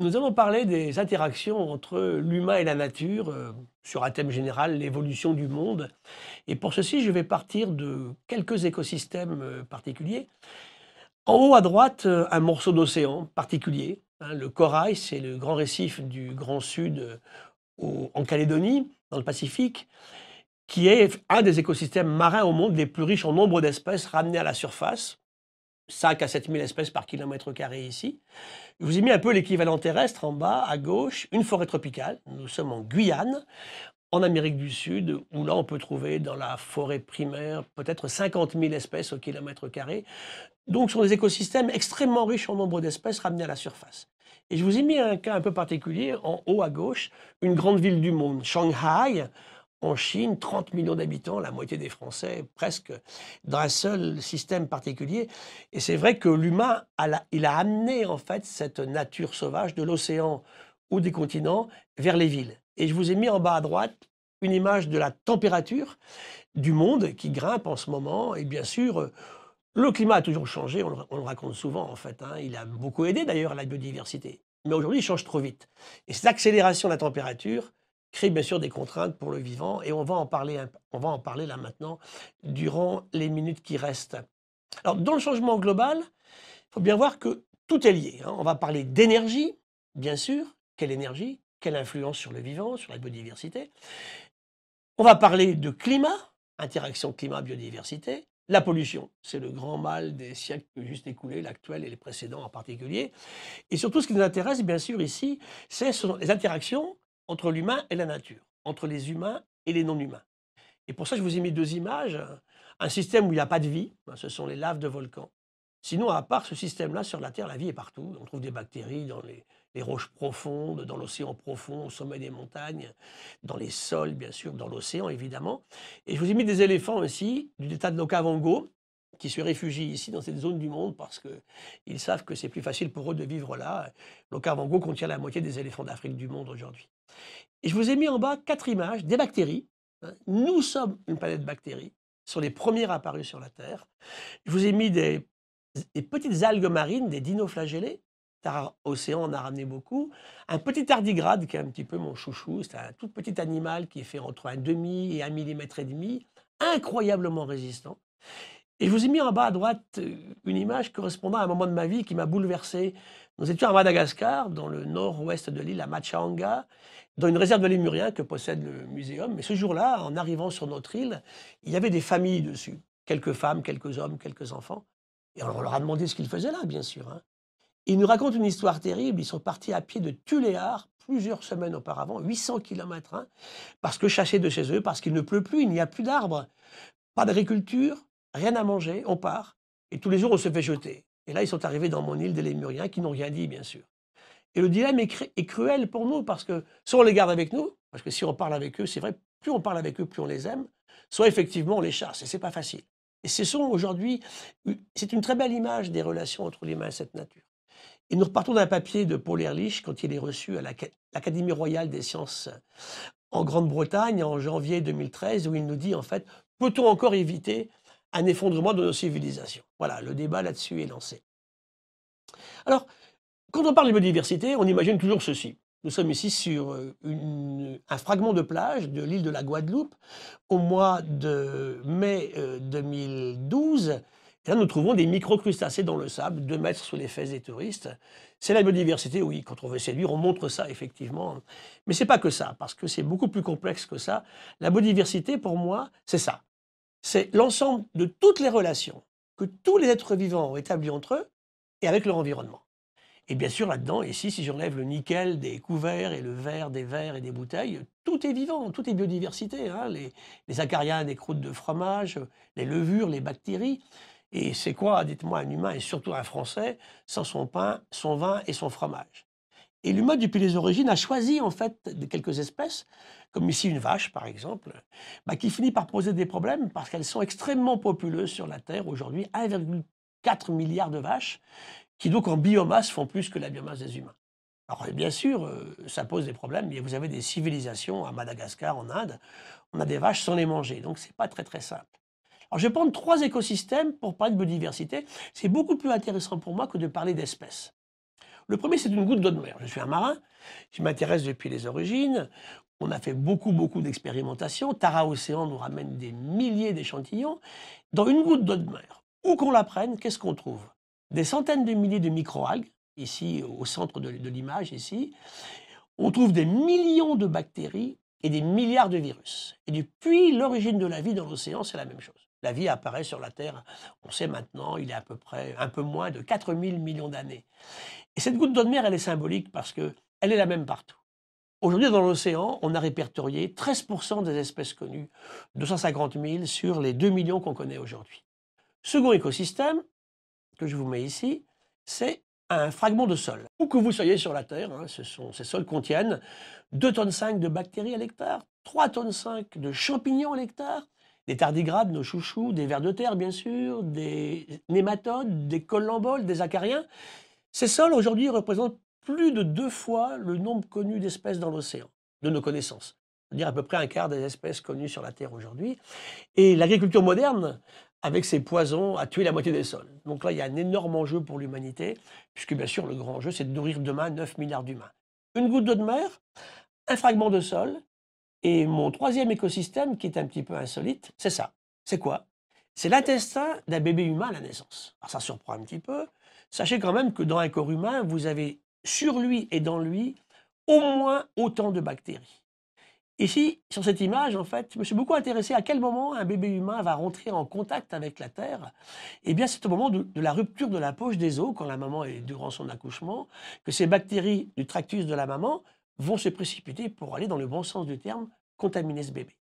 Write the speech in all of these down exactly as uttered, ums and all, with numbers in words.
Nous allons parler des interactions entre l'humain et la nature euh, sur un thème général, l'évolution du monde. Et pour ceci, je vais partir de quelques écosystèmes euh, particuliers. En haut à droite, euh, un morceau d'océan particulier. Hein, le corail, c'est le grand récif du Grand Sud euh, au, en Calédonie, dans le Pacifique, qui est un des écosystèmes marins au monde les plus riches en nombre d'espèces ramenées à la surface. cinq à sept mille espèces par kilomètre carré ici. Je vous ai mis un peu l'équivalent terrestre en bas, à gauche, une forêt tropicale. Nous sommes en Guyane, en Amérique du Sud, où là on peut trouver dans la forêt primaire peut-être cinquante mille espèces au kilomètre carré. Donc ce sont des écosystèmes extrêmement riches en nombre d'espèces ramenées à la surface. Et je vous ai mis un cas un peu particulier, en haut à gauche, une grande ville du monde, Shanghai, en Chine, trente millions d'habitants, la moitié des Français, presque, dans un seul système particulier. Et c'est vrai que l'humain, il a amené en fait cette nature sauvage de l'océan ou des continents vers les villes. Et je vous ai mis en bas à droite une image de la température du monde qui grimpe en ce moment. Et bien sûr, le climat a toujours changé, on le, on le raconte souvent en fait, hein. Il a beaucoup aidé d'ailleurs à la biodiversité. Mais aujourd'hui, il change trop vite. Et cette accélération de la température crée bien sûr des contraintes pour le vivant, et on va en parler, on va en parler là maintenant durant les minutes qui restent. Alors dans le changement global, il faut bien voir que tout est lié. Hein. On va parler d'énergie, bien sûr. Quelle énergie? Quelle influence sur le vivant, sur la biodiversité? On va parler de climat, interaction climat-biodiversité. La pollution, c'est le grand mal des siècles juste écoulés, l'actuel et les précédents en particulier. Et surtout, ce qui nous intéresse bien sûr ici, c'est les interactions entre l'humain et la nature, entre les humains et les non-humains. Et pour ça, je vous ai mis deux images. Un système où il n'y a pas de vie, ce sont les laves de volcans. Sinon, à part ce système-là, sur la Terre, la vie est partout. On trouve des bactéries dans les, les roches profondes, dans l'océan profond, au sommet des montagnes, dans les sols, bien sûr, dans l'océan, évidemment. Et je vous ai mis des éléphants ici, du delta de l'Okavango, qui se réfugient ici dans cette zone du monde parce qu'ils savent que c'est plus facile pour eux de vivre là. L'Okavango contient la moitié des éléphants d'Afrique du monde aujourd'hui. Et je vous ai mis en bas quatre images des bactéries. Nous sommes une planète bactéries, ce sont les premières apparues sur la Terre. Je vous ai mis des, des petites algues marines, des dinoflagellés. Tara Océan en a ramené beaucoup. Un petit tardigrade qui est un petit peu mon chouchou, c'est un tout petit animal qui fait entre un demi et un millimètre et demi, incroyablement résistant. Et je vous ai mis en bas à droite une image correspondant à un moment de ma vie qui m'a bouleversé. Nous étions à Madagascar, dans le nord-ouest de l'île, à Machanga, dans une réserve de lémuriens que possède le muséum. Mais ce jour-là, en arrivant sur notre île, il y avait des familles dessus. Quelques femmes, quelques hommes, quelques enfants. Et on leur a demandé ce qu'ils faisaient là, bien sûr. Hein. Ils nous racontent une histoire terrible. Ils sont partis à pied de Tuléar plusieurs semaines auparavant, huit cents kilomètres, hein, parce que chassés de chez eux, parce qu'il ne pleut plus, il n'y a plus d'arbres, pas d'agriculture. Rien à manger, on part, et tous les jours on se fait jeter. Et là ils sont arrivés dans mon île des Lémuriens qui n'ont rien dit bien sûr. Et le dilemme est, cru est cruel pour nous parce que soit on les garde avec nous, parce que si on parle avec eux, c'est vrai, plus on parle avec eux, plus on les aime, soit effectivement on les chasse, et c'est pas facile. Et ce sont aujourd'hui, c'est une très belle image des relations entre l'humain et cette nature. Et nous repartons d'un papier de Paul Ehrlich quand il est reçu à l'Académie royale des sciences en Grande-Bretagne en janvier deux mille treize où il nous dit en fait, peut-on encore éviter un effondrement de nos civilisations. Voilà, le débat là-dessus est lancé. Alors, quand on parle de biodiversité, on imagine toujours ceci. Nous sommes ici sur une, un fragment de plage de l'île de la Guadeloupe au mois de mai deux mille douze. Et là, nous trouvons des microcrustacés dans le sable, deux mètres sous les fesses des touristes. C'est la biodiversité, oui, quand on veut séduire, on montre ça, effectivement. Mais ce n'est pas que ça, parce que c'est beaucoup plus complexe que ça. La biodiversité, pour moi, c'est ça. C'est l'ensemble de toutes les relations que tous les êtres vivants ont établies entre eux et avec leur environnement. Et bien sûr, là-dedans, ici, si j'enlève le nickel des couverts et le verre des verres et des bouteilles, tout est vivant, tout est biodiversité. Hein, les, les acariens, les croûtes de fromage, les levures, les bactéries. Et c'est quoi, dites-moi, un humain et surtout un Français sans son pain, son vin et son fromage? Et l'humain, depuis les origines, a choisi en fait de quelques espèces, comme ici une vache par exemple, bah, qui finit par poser des problèmes parce qu'elles sont extrêmement populeuses sur la Terre aujourd'hui, un virgule quatre milliard de vaches, qui donc en biomasse font plus que la biomasse des humains. Alors bien sûr, euh, ça pose des problèmes, mais vous avez des civilisations à Madagascar, en Inde, on a des vaches sans les manger, donc c'est pas très très simple. Alors je vais prendre trois écosystèmes pour parler de biodiversité, c'est beaucoup plus intéressant pour moi que de parler d'espèces. Le premier, c'est une goutte d'eau de mer. Je suis un marin, je m'intéresse depuis les origines. On a fait beaucoup, beaucoup d'expérimentations. Tara Océan nous ramène des milliers d'échantillons. Dans une goutte d'eau de mer, où qu'on la prenne, qu'est-ce qu'on trouve? Des centaines de milliers de microalgues, ici, au centre de, de l'image, ici. On trouve des millions de bactéries et des milliards de virus. Et depuis l'origine de la vie dans l'océan, c'est la même chose. La vie apparaît sur la Terre, on sait maintenant, il y a à peu près un peu moins de quatre mille millions d'années. Et cette goutte d'eau de mer, elle est symbolique parce qu'elle est la même partout. Aujourd'hui, dans l'océan, on a répertorié treize pour cent des espèces connues, deux cent cinquante mille sur les deux millions qu'on connaît aujourd'hui. Second écosystème, que je vous mets ici, c'est un fragment de sol. Où que vous soyez sur la Terre, hein, ce sont, ces sols contiennent deux virgule cinq tonnes de bactéries à l'hectare, trois virgule cinq tonnes de champignons à l'hectare, des tardigrades, nos chouchous, des vers de terre bien sûr, des nématodes, des collemboles, des acariens. Ces sols aujourd'hui représentent plus de deux fois le nombre connu d'espèces dans l'océan, de nos connaissances. C'est-à-dire à peu près un quart des espèces connues sur la Terre aujourd'hui. Et l'agriculture moderne, avec ses poisons, a tué la moitié des sols. Donc là, il y a un énorme enjeu pour l'humanité, puisque bien sûr, le grand enjeu, c'est de nourrir demain neuf milliards d'humains. Une goutte d'eau de mer, un fragment de sol, et mon troisième écosystème, qui est un petit peu insolite, c'est ça. C'est quoi? C'est l'intestin d'un bébé humain à la naissance. Alors ça surprend un petit peu. Sachez quand même que dans un corps humain, vous avez sur lui et dans lui au moins autant de bactéries. Ici, sur cette image, en fait, je me suis beaucoup intéressé à quel moment un bébé humain va rentrer en contact avec la Terre. Eh bien, c'est au moment de, de la rupture de la poche des os, quand la maman est durant son accouchement, que ces bactéries du tractus de la maman vont se précipiter pour aller, dans le bon sens du terme, contaminer ce bébé.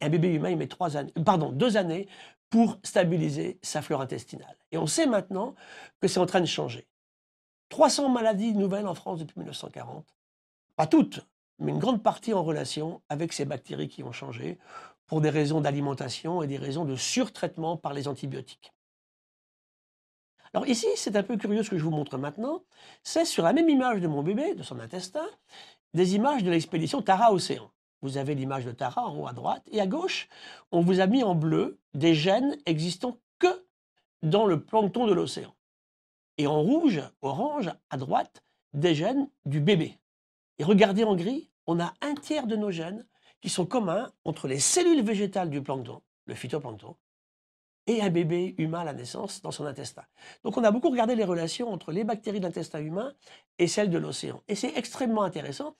Un bébé humain, il met trois années, pardon, deux années pour stabiliser sa flore intestinale. Et on sait maintenant que c'est en train de changer. trois cents maladies nouvelles en France depuis mille neuf cent quarante. Pas toutes, mais une grande partie en relation avec ces bactéries qui ont changé pour des raisons d'alimentation et des raisons de surtraitement par les antibiotiques. Alors ici, c'est un peu curieux ce que je vous montre maintenant. C'est sur la même image de mon bébé, de son intestin, des images de l'expédition Tara Océan. Vous avez l'image de Tara en haut à droite, et à gauche, on vous a mis en bleu des gènes existant que dans le plancton de l'océan. Et en rouge, orange, à droite, des gènes du bébé. Et regardez en gris, on a un tiers de nos gènes qui sont communs entre les cellules végétales du plancton, le phytoplancton, et un bébé humain à la naissance dans son intestin. Donc on a beaucoup regardé les relations entre les bactéries de l'intestin humain et celles de l'océan. Et c'est extrêmement intéressant,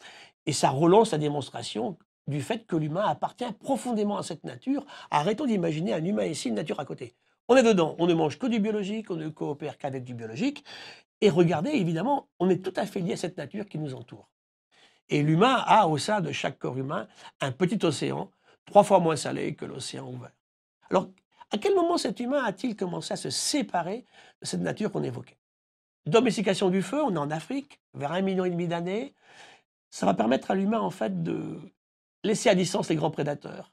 et ça relance la démonstration du fait que l'humain appartient profondément à cette nature. Arrêtons d'imaginer un humain ici, une nature à côté. On est dedans, on ne mange que du biologique, on ne coopère qu'avec du biologique. Et regardez, évidemment, on est tout à fait lié à cette nature qui nous entoure. Et l'humain a au sein de chaque corps humain un petit océan, trois fois moins salé que l'océan ouvert. Alors, à quel moment cet humain a-t-il commencé à se séparer de cette nature qu'on évoquait? Domestication du feu, on est en Afrique, vers un million et demi d'années. Ça va permettre à l'humain, en fait, de laisser à distance les grands prédateurs.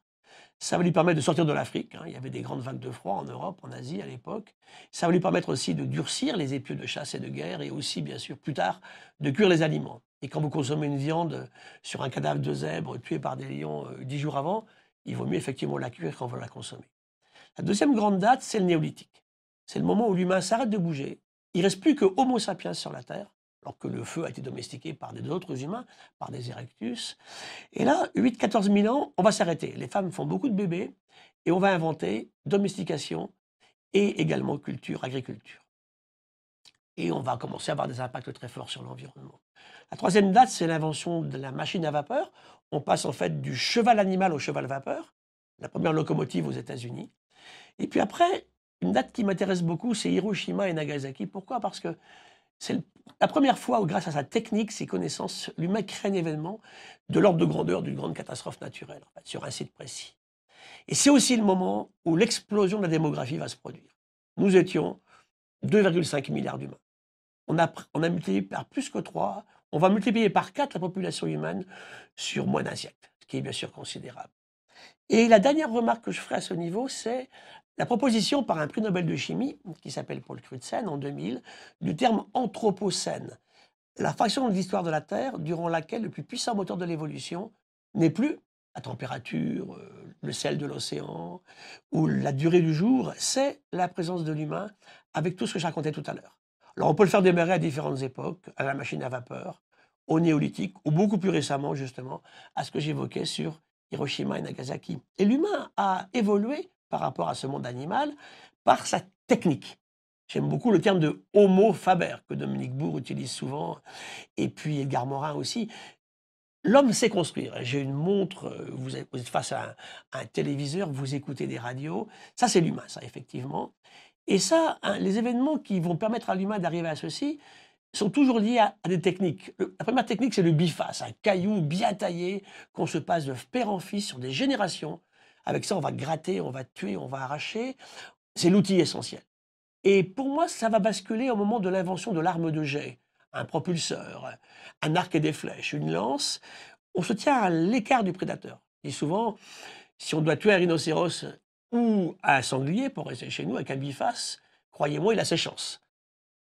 Ça va lui permettre de sortir de l'Afrique. Hein. Il y avait des grandes vagues de froid en Europe, en Asie à l'époque. Ça va lui permettre aussi de durcir les épieux de chasse et de guerre et aussi, bien sûr, plus tard, de cuire les aliments. Et quand vous consommez une viande sur un cadavre de zèbre tué par des lions euh, dix jours avant, il vaut mieux effectivement la cuire quand vous la consommez. La deuxième grande date, c'est le néolithique. C'est le moment où l'humain s'arrête de bouger. Il ne reste plus que Homo sapiens sur la Terre, alors que le feu a été domestiqué par des autres humains, par des Erectus. Et là, huit à quatorze mille ans, on va s'arrêter. Les femmes font beaucoup de bébés et on va inventer domestication et également culture, agriculture. Et on va commencer à avoir des impacts très forts sur l'environnement. La troisième date, c'est l'invention de la machine à vapeur. On passe en fait du cheval animal au cheval vapeur, la première locomotive aux États-Unis. Et puis après, une date qui m'intéresse beaucoup, c'est Hiroshima et Nagasaki. Pourquoi? Parce que c'est la première fois où, grâce à sa technique, ses connaissances, l'humain crée un événement de l'ordre de grandeur d'une grande catastrophe naturelle, en fait, sur un site précis. Et c'est aussi le moment où l'explosion de la démographie va se produire. Nous étions deux virgule cinq milliards d'humains. On a, on a multiplié par plus que trois, on va multiplier par quatre la population humaine sur moins d'un siècle, ce qui est bien sûr considérable. Et la dernière remarque que je ferai à ce niveau, c'est la proposition par un prix Nobel de chimie, qui s'appelle Paul Crutzen, en deux mille, du terme anthropocène, la fraction de l'histoire de la Terre durant laquelle le plus puissant moteur de l'évolution n'est plus la température, le sel de l'océan ou la durée du jour, c'est la présence de l'humain avec tout ce que je racontais tout à l'heure. Alors on peut le faire démarrer à différentes époques, à la machine à vapeur, au néolithique, ou beaucoup plus récemment justement à ce que j'évoquais sur Hiroshima et Nagasaki. Et l'humain a évolué par rapport à ce monde animal par sa technique. J'aime beaucoup le terme de homo faber que Dominique Bourg utilise souvent, et puis Edgar Morin aussi. L'homme sait construire. J'ai une montre, vous êtes face à un, un téléviseur, vous écoutez des radios. Ça, c'est l'humain, ça, effectivement. Et ça, hein, les événements qui vont permettre à l'humain d'arriver à ceci sont toujours liés à, à des techniques. Le, la première technique, c'est le biface, un caillou bien taillé qu'on se passe de père en fils sur des générations. Avec ça, on va gratter, on va tuer, on va arracher. C'est l'outil essentiel. Et pour moi, ça va basculer au moment de l'invention de l'arme de jet, un propulseur, un arc et des flèches, une lance. On se tient à l'écart du prédateur. Et souvent, si on doit tuer un rhinocéros ou un sanglier, pour rester chez nous, avec un biface, croyez-moi, il a ses chances.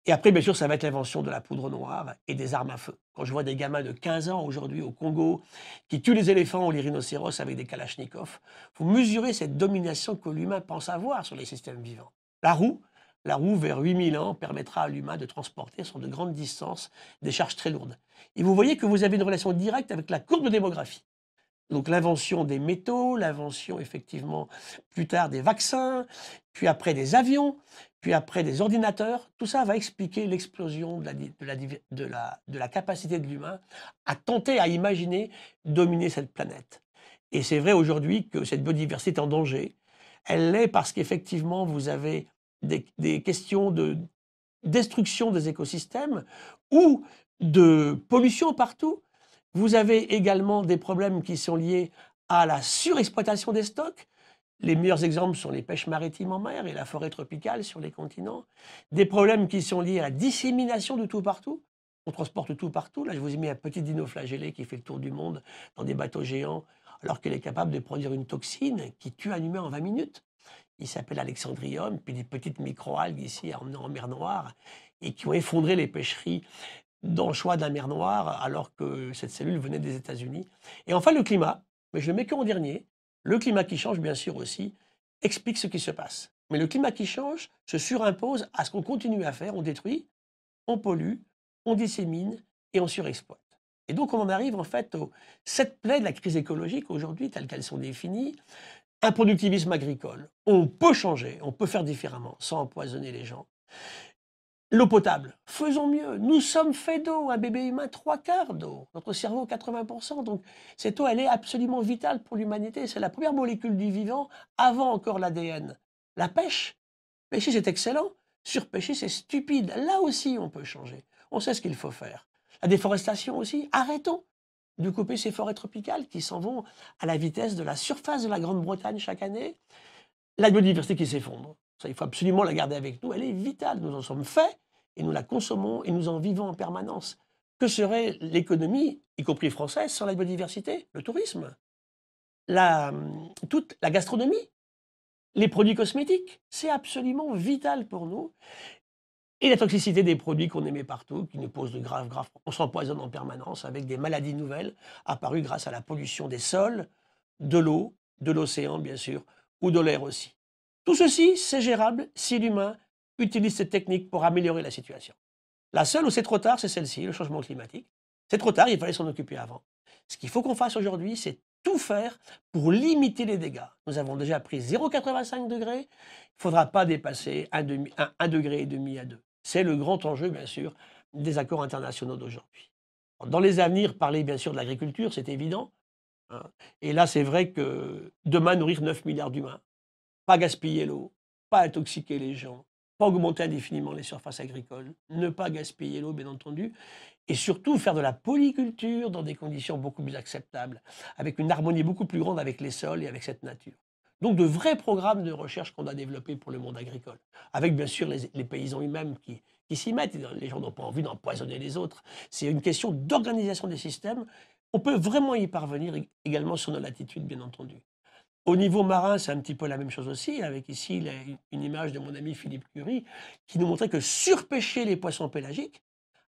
Et après, bien sûr, ça va être l'invention de la poudre noire et des armes à feu. Quand je vois des gamins de quinze ans aujourd'hui au Congo qui tuent les éléphants ou les rhinocéros avec des kalachnikovs, vous mesurez cette domination que l'humain pense avoir sur les systèmes vivants. La roue, La roue, vers huit mille ans, permettra à l'humain de transporter sur de grandes distances des charges très lourdes. Et vous voyez que vous avez une relation directe avec la courbe de démographie. Donc l'invention des métaux, l'invention effectivement plus tard des vaccins, puis après des avions, puis après des ordinateurs, tout ça va expliquer l'explosion de la, de la, de la, de la capacité de l'humain à tenter, à imaginer, dominer cette planète. Et c'est vrai aujourd'hui que cette biodiversité est en danger. Elle l'est parce qu'effectivement vous avez Des, des questions de destruction des écosystèmes ou de pollution partout. Vous avez également des problèmes qui sont liés à la surexploitation des stocks. Les meilleurs exemples sont les pêches maritimes en mer et la forêt tropicale sur les continents. Des problèmes qui sont liés à la dissémination de tout partout. On transporte tout partout. Là, je vous ai mis un petit dino flagellé qui fait le tour du monde dans des bateaux géants alors qu'il est capable de produire une toxine qui tue un humain en vingt minutes. Il s'appelle Alexandrium, puis des petites micro-algues ici en mer Noire, et qui ont effondré les pêcheries d'anchois de la mer Noire, alors que cette cellule venait des États-Unis. Et enfin, le climat, mais je ne le mets qu'en dernier, le climat qui change, bien sûr aussi, explique ce qui se passe. Mais le climat qui change se surimpose à ce qu'on continue à faire. On détruit, on pollue, on dissémine et on surexploite. Et donc, on en arrive en fait aux sept plaies de la crise écologique aujourd'hui, telles qu'elles sont définies. Un productivisme agricole, on peut changer, on peut faire différemment, sans empoisonner les gens. L'eau potable, faisons mieux, nous sommes faits d'eau, un bébé humain, trois quarts d'eau, notre cerveau quatre-vingts pour cent, donc cette eau, elle est absolument vitale pour l'humanité, c'est la première molécule du vivant, avant encore l'A D N. La pêche, pêcher c'est excellent, surpêcher c'est stupide, là aussi on peut changer, on sait ce qu'il faut faire. La déforestation aussi, arrêtons de couper ces forêts tropicales qui s'en vont à la vitesse de la surface de la Grande-Bretagne chaque année. La biodiversité qui s'effondre, ça il faut absolument la garder avec nous, elle est vitale, nous en sommes faits et nous la consommons et nous en vivons en permanence. Que serait l'économie, y compris française, sans la biodiversité? Le tourisme, la, toute la gastronomie, les produits cosmétiques, c'est absolument vital pour nous. Et la toxicité des produits qu'on émet partout, qui nous pose de graves, graves... On s'empoisonne en permanence avec des maladies nouvelles apparues grâce à la pollution des sols, de l'eau, de l'océan bien sûr, ou de l'air aussi. Tout ceci, c'est gérable si l'humain utilise cette technique pour améliorer la situation. La seule où c'est trop tard, c'est celle-ci, le changement climatique. C'est trop tard, il fallait s'en occuper avant. Ce qu'il faut qu'on fasse aujourd'hui, c'est tout faire pour limiter les dégâts. Nous avons déjà pris zéro virgule quatre-vingt-cinq degrés, il ne faudra pas dépasser un virgule cinq degré à deux. C'est le grand enjeu, bien sûr, des accords internationaux d'aujourd'hui. Dans les avenirs, parler bien sûr de l'agriculture, c'est évident. Et là, c'est vrai que demain, nourrir neuf milliards d'humains, pas gaspiller l'eau, pas intoxiquer les gens, pas augmenter indéfiniment les surfaces agricoles, ne pas gaspiller l'eau, bien entendu, et surtout faire de la polyculture dans des conditions beaucoup plus acceptables, avec une harmonie beaucoup plus grande avec les sols et avec cette nature. Donc de vrais programmes de recherche qu'on a développés pour le monde agricole, avec bien sûr les, les paysans eux-mêmes qui, qui s'y mettent. Les gens n'ont pas envie d'empoisonner les autres. C'est une question d'organisation des systèmes. On peut vraiment y parvenir également sur nos latitudes, bien entendu. Au niveau marin, c'est un petit peu la même chose aussi, avec ici la, une image de mon ami Philippe Curie, qui nous montrait que surpêcher les poissons pélagiques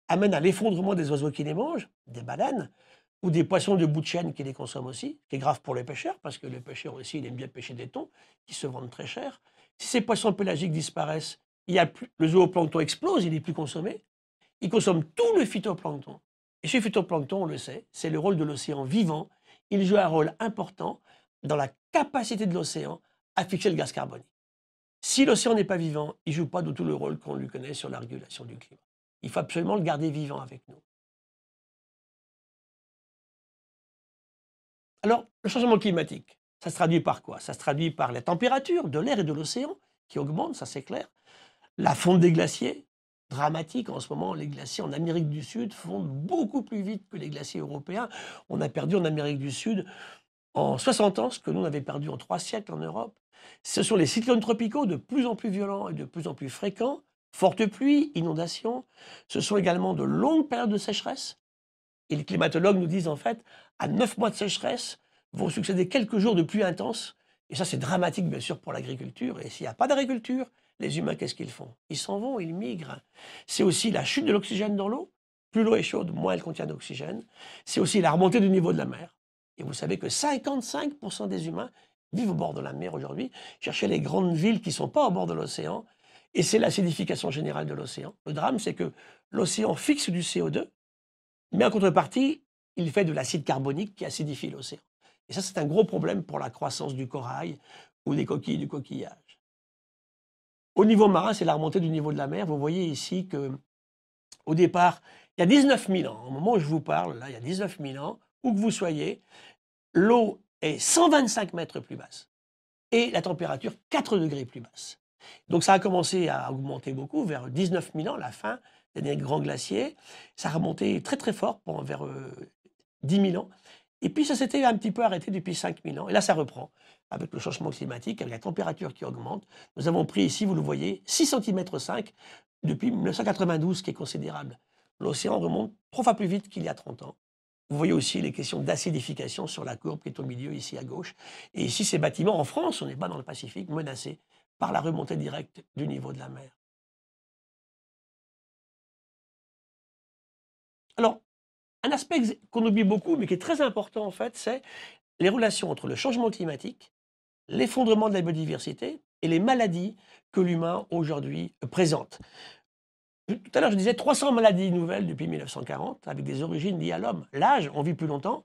amène à l'effondrement des oiseaux qui les mangent, des baleines, ou des poissons de bout de chaîne qui les consomment aussi, qui est grave pour les pêcheurs, parce que les pêcheurs aussi, ils aiment bien pêcher des thons, qui se vendent très cher. Si ces poissons pélagiques disparaissent, il y a plus, le zooplancton explose, il n'est plus consommé. Il consomme tout le phytoplancton. Et ce phytoplancton, on le sait, c'est le rôle de l'océan vivant. Il joue un rôle important dans la capacité de l'océan à fixer le gaz carbonique. Si l'océan n'est pas vivant, il ne joue pas du tout le rôle qu'on lui connaît sur la régulation du climat. Il faut absolument le garder vivant avec nous. Alors, le changement climatique, ça se traduit par quoi? Ça se traduit par la température de l'air et de l'océan qui augmente, ça c'est clair. La fonte des glaciers, dramatique en ce moment. Les glaciers en Amérique du Sud fondent beaucoup plus vite que les glaciers européens. On a perdu en Amérique du Sud en soixante ans ce que nous on avait perdu en trois siècles en Europe. Ce sont les cyclones tropicaux de plus en plus violents et de plus en plus fréquents, fortes pluies, inondations. Ce sont également de longues périodes de sécheresse. Et les climatologues nous disent en fait, à neuf mois de sécheresse vont succéder quelques jours de pluie intense. Et ça, c'est dramatique, bien sûr, pour l'agriculture. Et s'il n'y a pas d'agriculture, les humains, qu'est-ce qu'ils font? Ils s'en vont, ils migrent. C'est aussi la chute de l'oxygène dans l'eau. Plus l'eau est chaude, moins elle contient d'oxygène. C'est aussi la remontée du niveau de la mer. Et vous savez que cinquante-cinq pour cent des humains vivent au bord de la mer aujourd'hui. Cherchez les grandes villes qui ne sont pas au bord de l'océan. Et c'est l'acidification générale de l'océan. Le drame, c'est que l'océan fixe du C O deux, mais en contrepartie, il fait de l'acide carbonique qui acidifie l'océan. Et ça, c'est un gros problème pour la croissance du corail ou des coquilles du coquillage. Au niveau marin, c'est la remontée du niveau de la mer. Vous voyez ici qu'au départ, il y a dix-neuf mille ans, au moment où je vous parle, là, il y a dix-neuf mille ans, où que vous soyez, l'eau est cent vingt-cinq mètres plus basse et la température quatre degrés plus basse. Donc ça a commencé à augmenter beaucoup vers dix-neuf mille ans, la fin des derniers grands glaciers. Ça a remonté très très fort pour, vers euh, dix mille ans. Et puis ça s'était un petit peu arrêté depuis cinq mille ans. Et là, ça reprend avec le changement climatique, avec la température qui augmente. Nous avons pris ici, vous le voyez, six virgule cinq centimètres depuis mille neuf cent quatre-vingt-douze, ce qui est considérable. L'océan remonte trois fois plus vite qu'il y a trente ans. Vous voyez aussi les questions d'acidification sur la courbe qui est au milieu, ici à gauche. Et ici, ces bâtiments, en France, on n'est pas dans le Pacifique, menacés par la remontée directe du niveau de la mer. Alors, un aspect qu'on oublie beaucoup, mais qui est très important en fait, c'est les relations entre le changement climatique, l'effondrement de la biodiversité et les maladies que l'humain aujourd'hui présente. Tout à l'heure, je disais trois cents maladies nouvelles depuis mille neuf cent quarante, avec des origines liées à l'homme. L'âge, on vit plus longtemps.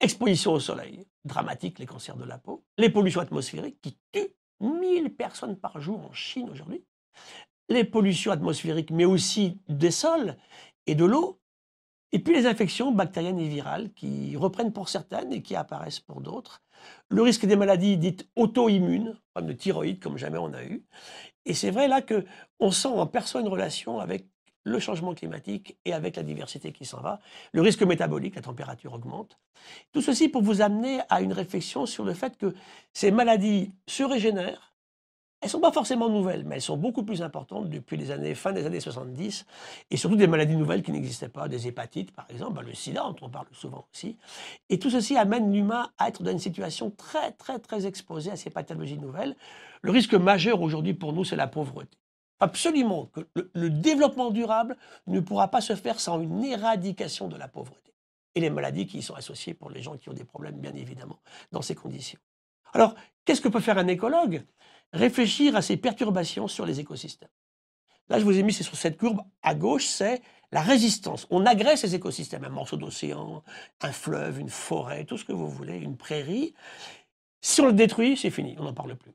Exposition au soleil, dramatique, les cancers de la peau. Les pollutions atmosphériques qui tuent mille personnes par jour en Chine aujourd'hui. Les pollutions atmosphériques, mais aussi des sols et de l'eau. Et puis les infections bactériennes et virales qui reprennent pour certaines et qui apparaissent pour d'autres. Le risque des maladies dites auto-immunes, comme le thyroïde, comme jamais on a eu. Et c'est vrai là qu'on sent en perçoit une relation avec le changement climatique et avec la diversité qui s'en va. Le risque métabolique, la température augmente. Tout ceci pour vous amener à une réflexion sur le fait que ces maladies se régénèrent. Elles ne sont pas forcément nouvelles, mais elles sont beaucoup plus importantes depuis les années, fin des années soixante-dix, et surtout des maladies nouvelles qui n'existaient pas, des hépatites par exemple, ben le sida dont on parle souvent aussi. Et tout ceci amène l'humain à être dans une situation très très très exposée à ces pathologies nouvelles. Le risque majeur aujourd'hui pour nous, c'est la pauvreté. Absolument, que le, le développement durable ne pourra pas se faire sans une éradication de la pauvreté. Et les maladies qui y sont associées pour les gens qui ont des problèmes, bien évidemment, dans ces conditions. Alors, qu'est-ce que peut faire un écologue? Réfléchir à ces perturbations sur les écosystèmes. Là, je vous ai mis, c'est sur cette courbe à gauche, c'est la résistance. On agresse ces écosystèmes, un morceau d'océan, un fleuve, une forêt, tout ce que vous voulez, une prairie. Si on le détruit, c'est fini, on n'en parle plus.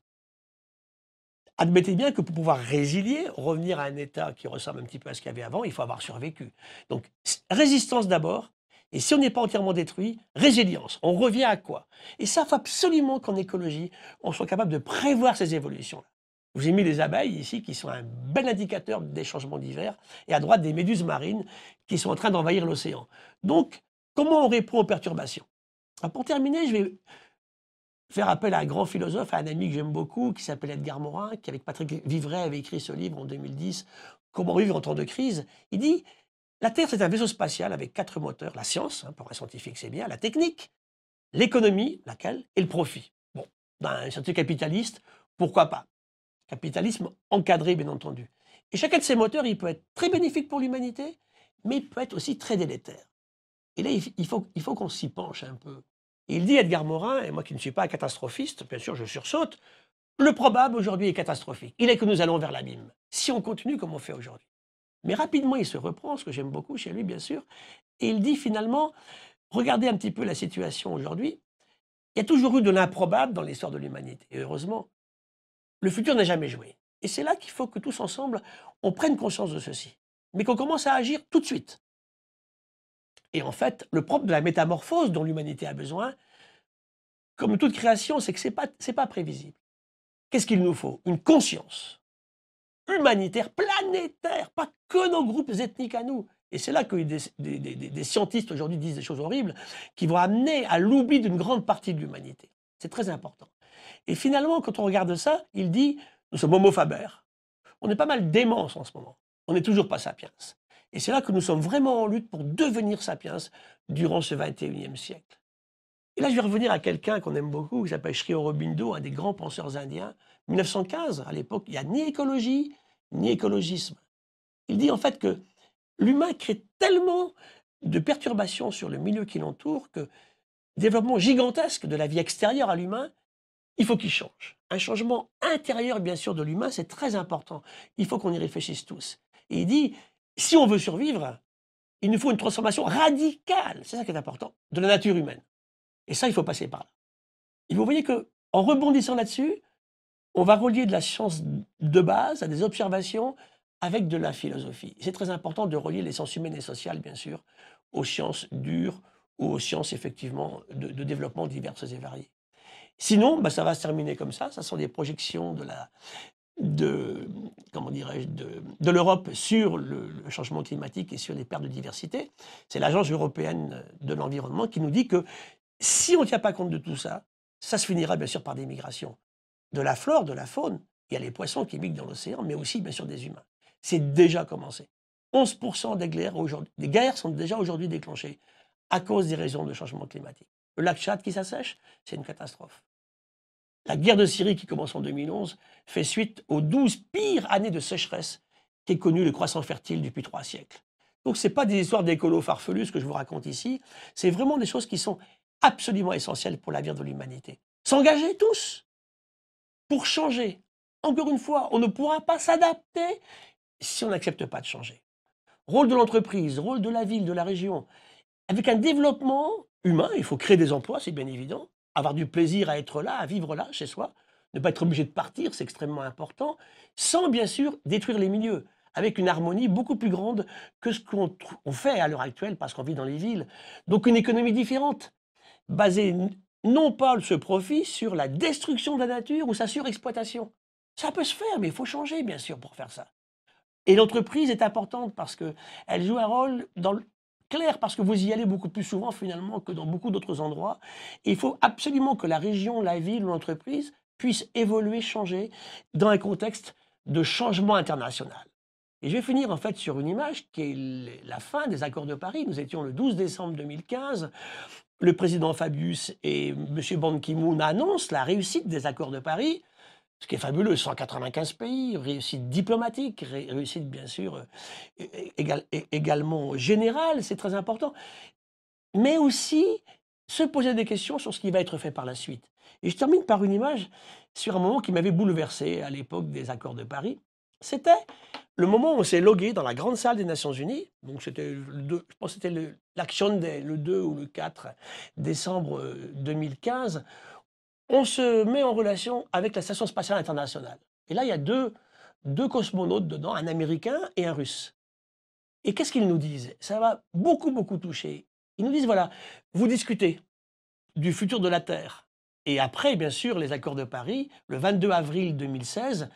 Admettez bien que pour pouvoir résilier, revenir à un état qui ressemble un petit peu à ce qu'il y avait avant, il faut avoir survécu. Donc, résistance d'abord. Et si on n'est pas entièrement détruit, résilience, on revient à quoi? Et ça, il faut absolument qu'en écologie, on soit capable de prévoir ces évolutions-là. Je vous ai mis les abeilles ici, qui sont un bel indicateur des changements divers, et à droite, des méduses marines qui sont en train d'envahir l'océan. Donc, comment on répond aux perturbations? Alors, pour terminer, je vais faire appel à un grand philosophe, à un ami que j'aime beaucoup, qui s'appelle Edgar Morin, qui avec Patrick Viveret avait écrit ce livre en deux mille dix, « Comment vivre en temps de crise ». Il dit: la Terre, c'est un vaisseau spatial avec quatre moteurs, la science, hein, pour un scientifique c'est bien, la technique, l'économie, laquelle, et le profit. Bon, dans un certain capitaliste, pourquoi pas? Capitalisme encadré, bien entendu. Et chacun de ces moteurs, il peut être très bénéfique pour l'humanité, mais il peut être aussi très délétère. Et là, il faut, il faut qu'on s'y penche un peu. Et il dit, Edgar Morin, et moi qui ne suis pas un catastrophiste, bien sûr je sursaute, Le probable aujourd'hui est catastrophique. Il est que nous allons vers l'abîme, si on continue comme on fait aujourd'hui. Mais rapidement, il se reprend, ce que j'aime beaucoup chez lui, bien sûr, et il dit finalement, regardez un petit peu la situation aujourd'hui, il y a toujours eu de l'improbable dans l'histoire de l'humanité, et heureusement, le futur n'est jamais joué. Et c'est là qu'il faut que tous ensemble, on prenne conscience de ceci, mais qu'on commence à agir tout de suite. Et en fait, le propre de la métamorphose dont l'humanité a besoin, comme toute création, c'est que ce n'est pas, c'est pas prévisible. Qu'est-ce qu'il nous faut? Une conscience humanitaire, planétaire, pas que nos groupes ethniques à nous. Et c'est là que des, des, des, des scientistes aujourd'hui disent des choses horribles qui vont amener à l'oubli d'une grande partie de l'humanité. C'est très important. Et finalement, quand on regarde ça, il dit, nous sommes homo faber. On est pas mal démence en ce moment. On n'est toujours pas sapiens. Et c'est là que nous sommes vraiment en lutte pour devenir sapiens durant ce vingt et unième siècle. Et là, je vais revenir à quelqu'un qu'on aime beaucoup, qui s'appelle Sri Aurobindo, un des grands penseurs indiens. mille neuf cent quinze, à l'époque, il n'y a ni écologie, ni écologisme. Il dit en fait que l'humain crée tellement de perturbations sur le milieu qui l'entoure que développement gigantesque de la vie extérieure à l'humain, il faut qu'il change. Un changement intérieur, bien sûr, de l'humain, c'est très important. Il faut qu'on y réfléchisse tous. Et il dit, si on veut survivre, il nous faut une transformation radicale, c'est ça qui est important, de la nature humaine. Et ça, il faut passer par là. Et vous voyez qu'en rebondissant là-dessus, on va relier de la science de base à des observations avec de la philosophie. C'est très important de relier les sciences humaines et sociales, bien sûr, aux sciences dures ou aux sciences, effectivement, de, de développement diverses et variées. Sinon, bah, ça va se terminer comme ça. Ça sont des projections de la... de, comment dirais-je, de, de l'Europe sur le, le changement climatique et sur les pertes de diversité. C'est l'Agence européenne de l'environnement qui nous dit que si on ne tient pas compte de tout ça, ça se finira bien sûr par des migrations. De la flore, de la faune, il y a les poissons qui migrent dans l'océan, mais aussi bien sûr des humains. C'est déjà commencé. onze pour cent des guerres, des guerres sont déjà aujourd'hui déclenchées à cause des raisons de changement climatique. Le lac Tchad qui s'assèche, c'est une catastrophe. La guerre de Syrie qui commence en deux mille onze fait suite aux douze pires années de sécheresse qu'ait connu le croissant fertile depuis trois siècles. Donc ce n'est pas des histoires d'écolos farfelus que je vous raconte ici, c'est vraiment des choses qui sont absolument essentielles pour l'avenir de l'humanité. S'engager tous pour changer. Encore une fois, on ne pourra pas s'adapter si on n'accepte pas de changer. Rôle de l'entreprise, rôle de la ville, de la région. Avec un développement humain, il faut créer des emplois, c'est bien évident. Avoir du plaisir à être là, à vivre là, chez soi, ne pas être obligé de partir, c'est extrêmement important, sans bien sûr détruire les milieux, avec une harmonie beaucoup plus grande que ce qu'on fait à l'heure actuelle parce qu'on vit dans les villes. Donc une économie différente, basée non pas ce profit sur la destruction de la nature ou sa surexploitation. Ça peut se faire, mais il faut changer bien sûr pour faire ça. Et l'entreprise est importante parce qu'elle joue un rôle dans le... clair, parce que vous y allez beaucoup plus souvent finalement que dans beaucoup d'autres endroits. Et il faut absolument que la région, la ville ou l'entreprise puisse évoluer, changer dans un contexte de changement international. Et je vais finir en fait sur une image qui est la fin des accords de Paris. Nous étions le douze décembre deux mille quinze. Le président Fabius et M. Ban Ki-moon annoncent la réussite des accords de Paris. Ce qui est fabuleux, cent quatre-vingt-quinze pays, réussite diplomatique, réussite bien sûr égale, également générale, c'est très important. Mais aussi se poser des questions sur ce qui va être fait par la suite. Et je termine par une image sur un moment qui m'avait bouleversé à l'époque des accords de Paris. C'était le moment où on s'est logué dans la grande salle des Nations Unies. Donc c'était le deux, je pense que c'était l'Action Day, le deux ou le quatre décembre deux mille quinze. On se met en relation avec la station spatiale internationale. Et là, il y a deux, deux cosmonautes dedans, un Américain et un Russe. Et qu'est-ce qu'ils nous disent? Ça va beaucoup, beaucoup toucher. Ils nous disent, voilà, vous discutez du futur de la Terre. Et après, bien sûr, les accords de Paris, le vingt-deux avril deux mille seize,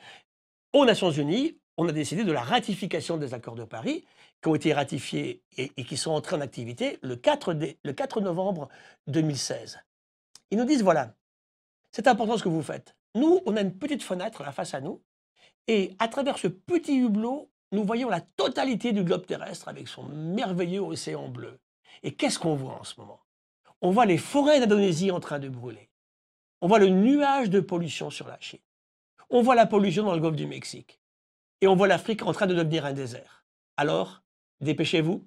aux Nations Unies, on a décidé de la ratification des accords de Paris, qui ont été ratifiés et, et qui sont entrés en activité le quatre novembre deux mille seize. Ils nous disent, voilà, c'est important ce que vous faites. Nous, on a une petite fenêtre là face à nous, et à travers ce petit hublot, nous voyons la totalité du globe terrestre avec son merveilleux océan bleu. Et qu'est-ce qu'on voit en ce moment? On voit les forêts d'Indonésie en train de brûler. On voit le nuage de pollution sur la Chine. On voit la pollution dans le golfe du Mexique. Et on voit l'Afrique en train de devenir un désert. Alors, dépêchez-vous.